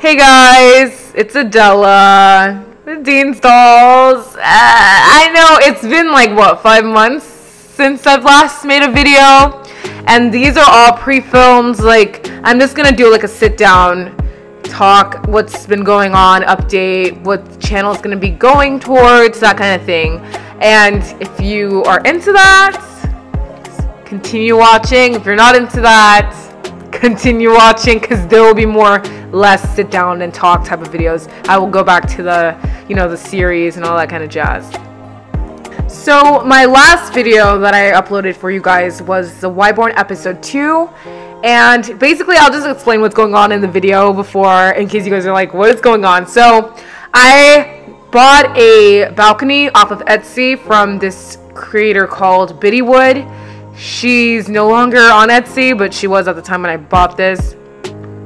Hey guys, it's Adela with Dean's Dolls. I know it's been like, what, 5 months since I've last made a video, and these are all pre-films. Like, I'm just gonna do like a sit-down talk, what's been going on, update, what channel's gonna be going towards, that kind of thing. And if you are into that, continue watching. If you're not into that, continue watching, because there will be more less sit down and talk type of videos. I will go back to the, you know, the series and all that kind of jazz. So my last video that I uploaded for you guys was the Wyborn episode 2, and basically I'll just explain what's going on in the video before, in case you guys are like, what is going on? So I bought a balcony off of Etsy from this creator called Bittywood. She's no longer on Etsy, but she was at the time when I bought this,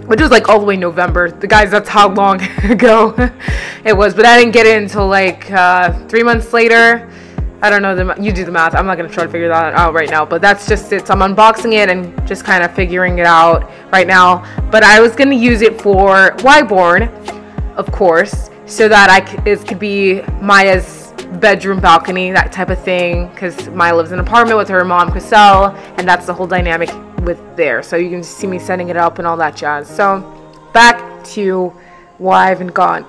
which was like all the way November. The guys, that's how long ago it was. But I didn't get it until like 3 months later. I don't know, you do the math. I'm not going to try to figure that out right now, but that's just it. So I'm unboxing it and just kind of figuring it out right now. But I was going to use it for Wyborn, of course, so that it could be Maya's bedroom balcony, that type of thing, because Maya lives in an apartment with her mom, Chriselle, and that's the whole dynamic with there. So you can just see me setting it up and all that jazz. So back to why I've been gone.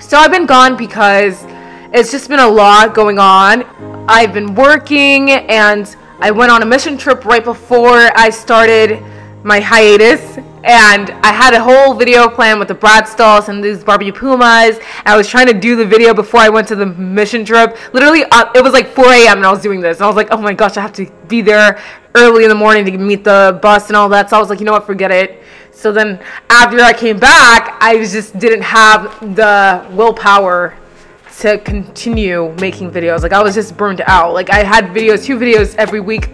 So I've been gone because it's just been a lot going on. I've been working, and I went on a mission trip right before I started my hiatus, and I had a whole video plan with the Bradstalls and these Barbie Pumas. I was trying to do the video before I went to the mission trip. Literally, it was like 4 a.m. and I was doing this. I was like, oh my gosh, I have to be there early in the morning to meet the bus and all that. So I was like, you know what, forget it. So then after I came back, I just didn't have the willpower to continue making videos. Like, I was just burned out. Like, I had videos, 2 videos every week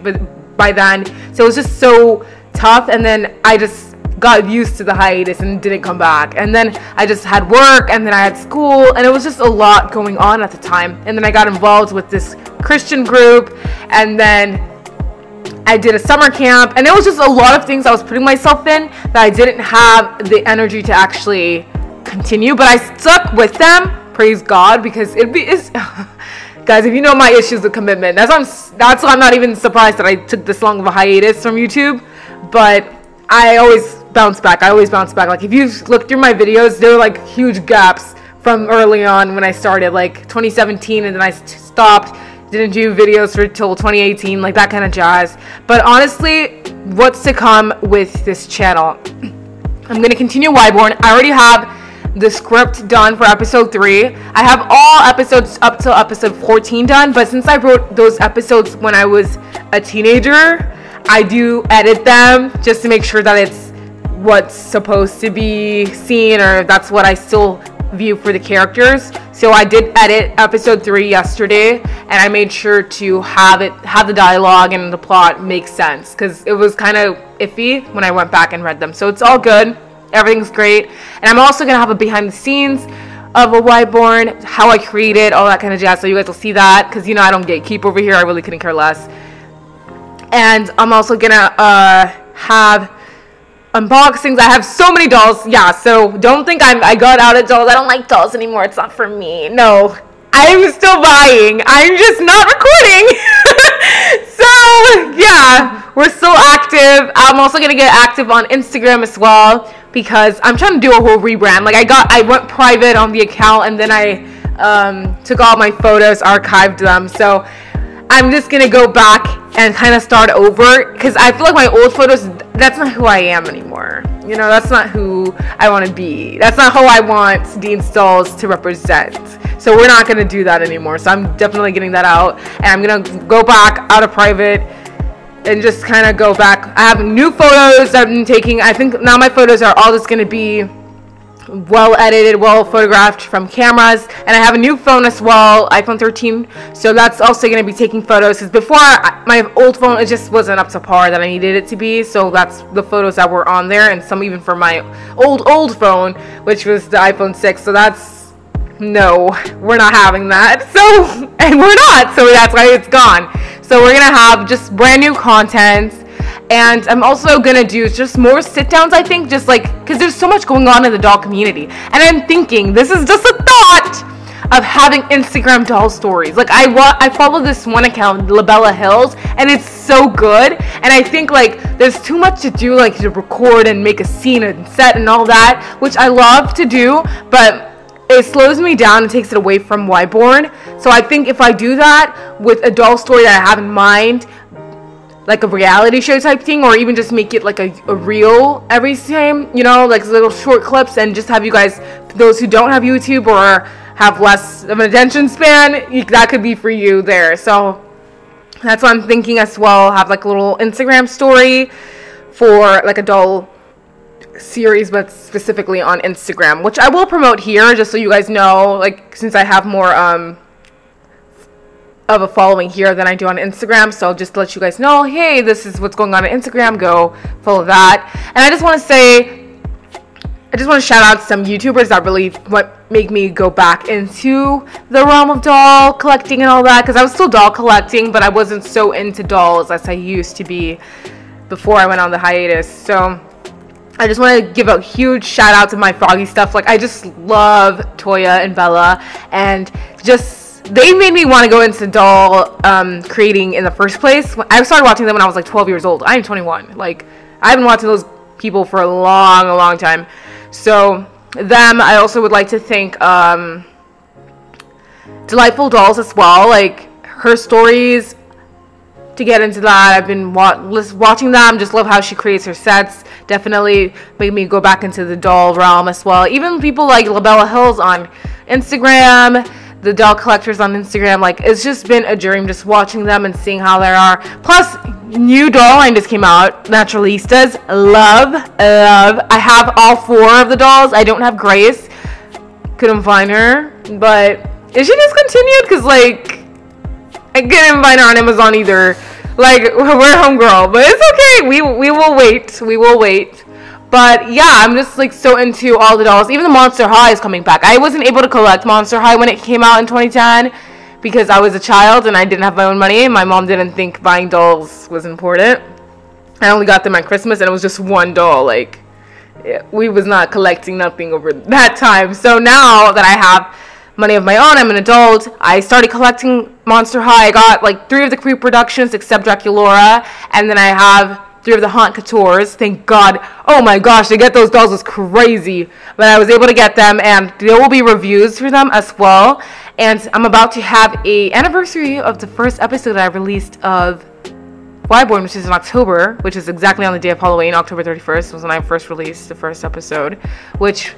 by then. So it was just so tough. And then I just got used to the hiatus and didn't come back, and then I just had work, and then I had school, and it was just a lot going on at the time. And then I got involved with this Christian group, and then I did a summer camp, and it was just a lot of things I was putting myself in that I didn't have the energy to actually continue. But I stuck with them, praise God, because it's guys, if you know my issues with commitment, that's why I'm not even surprised that I took this long of a hiatus from YouTube. But I always bounce back. I always bounce back. Like, if you look through my videos, there were like huge gaps from early on when I started, like 2017, and then I stopped, didn't do videos for till 2018, like that kind of jazz. But honestly, what's to come with this channel? I'm gonna continue Wyborn. I already have the script done for episode 3. I have all episodes up till episode 14 done, but since I wrote those episodes when I was a teenager, I do edit them just to make sure that it's what's supposed to be seen, or that's what I still view for the characters. So I did edit episode 3 yesterday, and I made sure to have the dialogue and the plot make sense, because it was kind of iffy when I went back and read them. So it's all good, everything's great. And I'm also gonna have a behind the scenes of a Wyborn, how I create it, all that kind of jazz, so you guys will see that, because you know I don't gatekeep over here. I really couldn't care less. And I'm also gonna have unboxings. I have so many dolls. Yeah, so don't think I got out of dolls. I don't like dolls anymore. It's not for me. No, I'm still buying. I'm just not recording. So yeah, we're still active. I'm also gonna get active on Instagram as well, because I'm trying to do a whole rebrand. Like, I went private on the account, and then I took all my photos, archived them. So I'm just gonna go back and kind of start over, because I feel like my old photos, that's not who I am anymore. You know, that's not who I want to be. That's not how I want Dean's Dolls to represent. So we're not gonna do that anymore. So I'm definitely getting that out, and I'm gonna go back out of private and just kind of go back. I have new photos I've been taking. I think now my photos are all just gonna be well edited, well photographed from cameras. And I have a new phone as well, iPhone 13, so that's also going to be taking photos, because before my old phone, it just wasn't up to par that I needed it to be. So that's the photos that were on there, and some even for my old phone, which was the iPhone 6. So that's no, we're not having that. So, and we're not, so that's why it's gone. So we're gonna have just brand new content. And I'm also gonna do just more sit downs, I think, just like, because there's so much going on in the doll community. And I'm thinking, this is just a thought of having Instagram doll stories. Like, I follow this one account, Labella Hills, and it's so good. And I think, like, there's too much to do, like, to record and make a scene and set and all that, which I love to do, but it slows me down and takes it away from Wyborn. So I think if I do that with a doll story that I have in mind, like a reality show type thing, or even just make it like a reel every time, you know, like little short clips, and just have you guys, those who don't have YouTube or have less of an attention span, that could be for you there. So that's what I'm thinking as well. Have like a little Instagram story for like a doll series, but specifically on Instagram, which I will promote here just so you guys know, like, since I have more of a following here than I do on Instagram. So just to let you guys know, hey, this is what's going on Instagram, go follow that. And I just want to say, I just want to shout out some YouTubers that really make me go back into the realm of doll collecting and all that, because I was still doll collecting, but I wasn't so into dolls as I used to be before I went on the hiatus. So I just want to give a huge shout out to My Froggy Stuff. Like, I just love Toya and Bella, and just, they made me want to go into doll creating in the first place. I started watching them when I was like 12 years old. I'm 21. Like, I've been watching those people for a long time. So them, I also would like to thank Delightful Dolls as well. Like, her stories, to get into that, I've been watching them. Just love how she creates her sets. Definitely made me go back into the doll realm as well. Even people like Labella Hills on Instagram, the doll collectors on Instagram, like, it's just been a dream just watching them and seeing how they are. Plus, new doll line just came out, Naturalistas. Love. I have all four of the dolls. I don't have Grace, couldn't find her, but is she discontinued? Because, like, I couldn't find her on Amazon either. Like, we're homegirl, but it's okay. We will wait. We will wait. But yeah, I'm just like so into all the dolls. Even the Monster High is coming back. I wasn't able to collect Monster High when it came out in 2010 because I was a child and I didn't have my own money. My mom didn't think buying dolls was important. I only got them at Christmas, and it was just one doll. Like, we was not collecting nothing over that time. So now that I have money of my own, I'm an adult, I started collecting Monster High. I got like 3 of the Creep productions except Draculaura, and then I have 3 of the Haunt Coutures. Thank God. Oh my gosh, to get those dolls was crazy, but I was able to get them, and there will be reviews for them as well. And I'm about to have a anniversary of the first episode I released of Wyborn, which is in October, which is exactly on the day of Halloween. October 31st was when I first released the first episode, which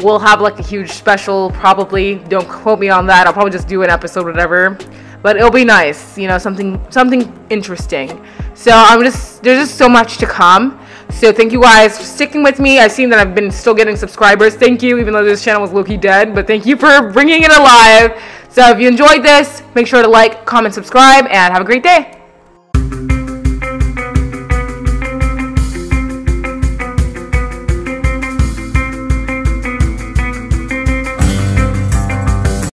we'll have like a huge special, probably. Don't quote me on that. I'll probably just do an episode, whatever. But it'll be nice, you know, something interesting. So there's just so much to come. So thank you guys for sticking with me. I've seen that I've been still getting subscribers. Thank you, even though this channel was low-key dead. But thank you for bringing it alive. So if you enjoyed this, make sure to like, comment, subscribe, and have a great day.